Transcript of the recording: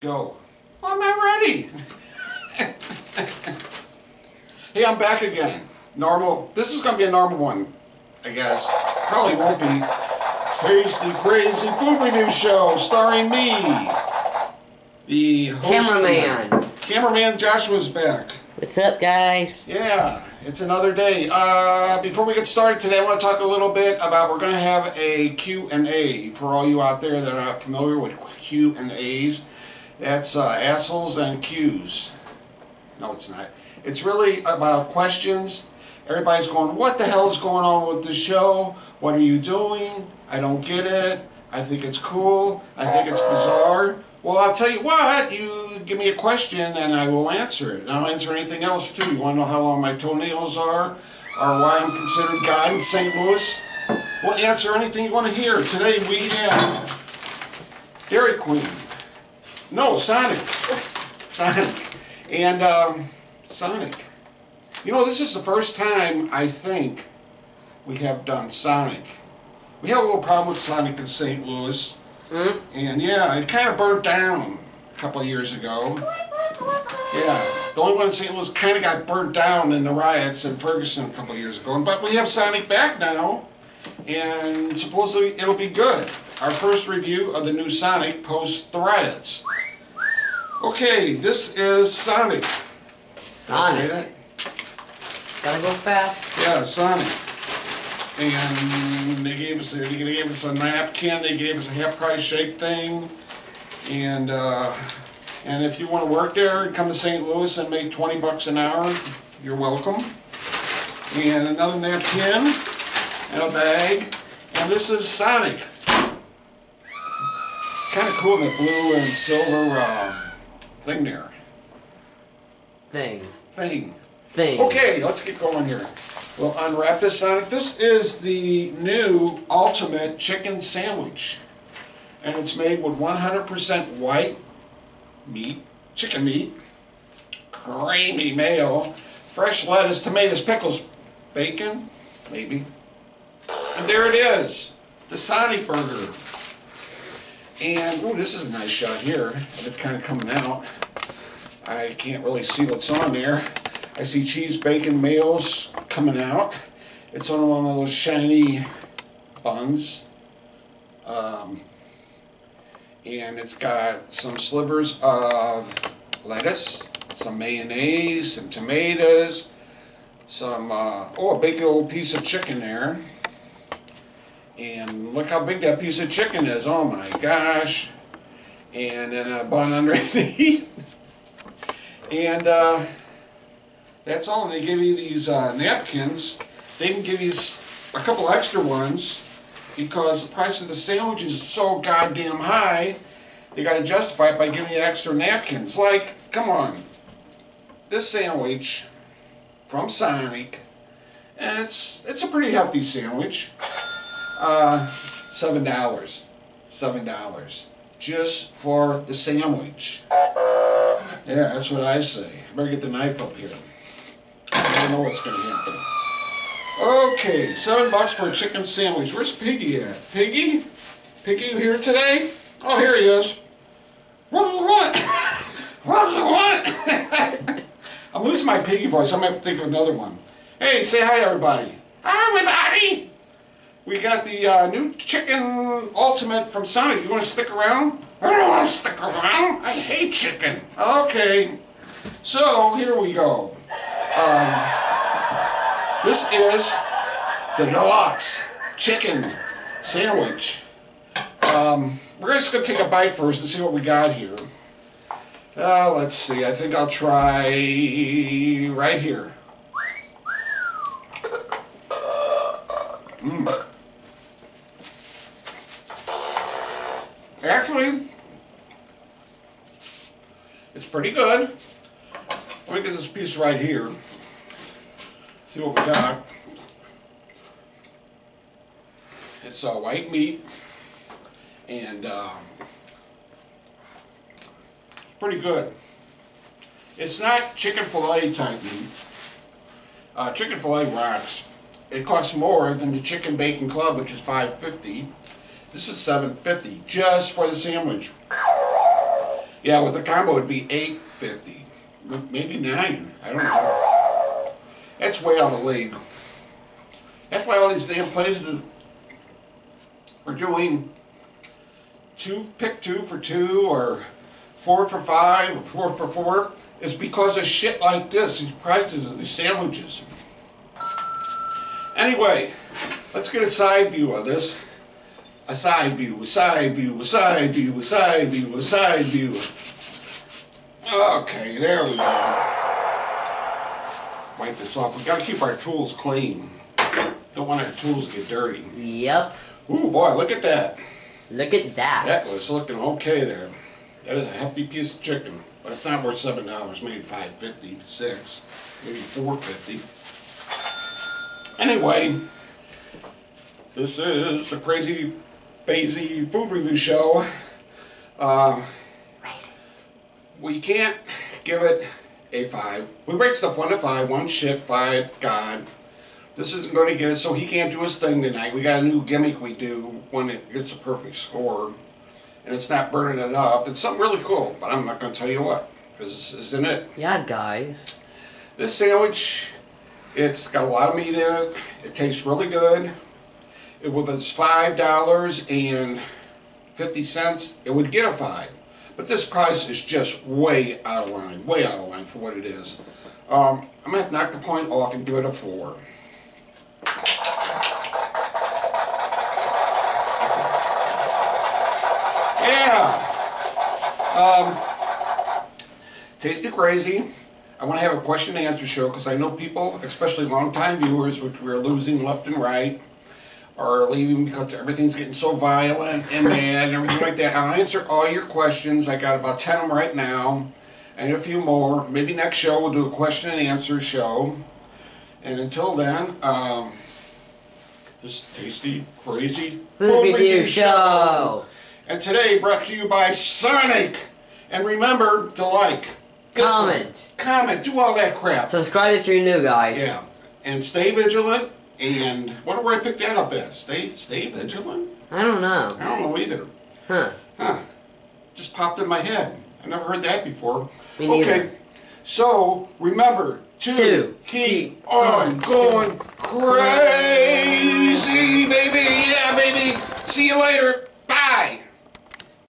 Go. Well, I'm not ready. Hey, I'm back again. Normal. This is going to be a normal one, I guess. Probably won't be. Tasty Crazy Food Review Show, starring me, the host cameraman. Cameraman Joshua's back. What's up, guys? Yeah, it's another day. Before we get started today, I want to talk a little bit about, we're going to have a Q&A for all you out there that are not familiar with Q&As. That's assholes and Q's. No, it's not. It's really about questions. Everybody's going, what the hell's going on with the show? What are you doing? I don't get it. I think it's cool. I think it's bizarre. Well, I'll tell you what. You give me a question and I will answer it. And I'll answer anything else, too. You want to know how long my toenails are? Or why I'm considered God in St. Louis? We'll answer anything you want to hear. Today we have Dairy Queen. No, Sonic. Sonic. And, Sonic. You know, this is the first time, I think, we have done Sonic. We had a little problem with Sonic in St. Louis. Mm-hmm. And, yeah, it kind of burnt down a couple of years ago. Yeah, the only one in St. Louis kind of got burnt down in the riots in Ferguson a couple of years ago. But we have Sonic back now, and supposedly it'll be good. Our first review of the new Sonic post the riots. Okay, this is Sonic. Sonic. Did I say that? Gotta go fast. Yeah, Sonic. And they gave us a napkin. They gave us a half-price shake thing. And if you want to work there, come to St. Louis and make 20 bucks an hour. You're welcome. And another napkin and a bag. And this is Sonic. Kind of cool, the blue and silver thing there. Thing. Okay, let's get going here. We'll unwrap this Sonic. This is the new ultimate chicken sandwich. And it's made with 100% white meat, chicken meat, creamy mayo, fresh lettuce, tomatoes, pickles, bacon, maybe. And there it is, the Sonic burger. And, oh, this is a nice shot here. It's kind of coming out. I can't really see what's on there. I see cheese, bacon, mayo's coming out. It's on one of those shiny buns. And it's got some slivers of lettuce, some mayonnaise, some tomatoes, some, a big old piece of chicken there. And look how big that piece of chicken is. Oh my gosh. And then a bun underneath. And that's all. And they give you these napkins. They even give you a couple extra ones because the price of the sandwiches is so goddamn high. They got to justify it by giving you extra napkins. Like, come on. This sandwich from Sonic, and it's a pretty hefty sandwich. $7 just for the sandwich. Yeah, that's what I say. Better get the knife up here. I don't know what's going to happen. Okay, $7 for a chicken sandwich. Where's Piggy at? Piggy? Piggy, you here today? Oh, here he is. What? I'm losing my Piggy voice. I'm going to have to think of another one. Hey, say hi, everybody. Hi, everybody. We got the new chicken ultimate from Sonic. You want to stick around? I don't want to stick around. I hate chicken. Okay. So, here we go. This is the deluxe chicken sandwich. We're just going to take a bite first and see what we got here. Let's see. I think I'll try right here. Mmm. Actually, it's pretty good. Let me get this piece right here. See what we got. It's white meat, and it's pretty good. It's not chicken fillet type meat. Chicken fillet rocks. It costs more than the Chicken Bacon Club, which is $5.50. This is $7.50 just for the sandwich. Yeah, with a combo, it'd be $8.50, maybe $9. I don't know. That's way out of the league. That's why all these damn places are doing pick two for two or 4 for $5 or 4 for $4. It's because of shit like this. These prices of these sandwiches. Anyway, let's get a side view of this. A side view, a side view, a side view, a side view, a side view. Okay, there we go. Wipe this off. We gotta keep our tools clean. Don't want our tools to get dirty. Yep. Ooh, boy, look at that. Look at that. That was looking okay there. That is a hefty piece of chicken, but it's not worth $7. Maybe $5.50, $6, maybe $4.50. Anyway, this is the Crazy Crazy Food Review Show. We can't give it a 5. We rate stuff 1 to 5. 1 shit, 5 god. This isn't going to get it, so he can't do his thing tonight. We got a new gimmick we do when it gets a perfect score, and it's not burning it up. It's something really cool, but I'm not going to tell you what, because this isn't it. Yeah, guys. This sandwich, it's got a lot of meat in it. It tastes really good. It was $5.50. It would get a 5, but this price is just way out of line for what it is. I'm going to knock the point off and give it a 4. Yeah. Tasty Crazy. I want to have a question and answer show because I know people, especially longtime viewers, which we're losing left and right, are leaving because everything's getting so violent and mad and everything like that. I'll answer all your questions. I got about 10 of them right now and a few more. Maybe next show we'll do a question and answer show. And until then, this is Tasty Crazy Food Review Show. And today brought to you by Sonic. And remember to like, comment, do all that crap. Subscribe if you're new, guys. Yeah. And stay vigilant. And wonder where I picked that up at. Stay vigilant? I don't know. I don't know either. Huh. Huh. Just popped in my head. I've never heard that before. Me neither. Okay. So remember to keep on going crazy, baby. Yeah, baby. See you later.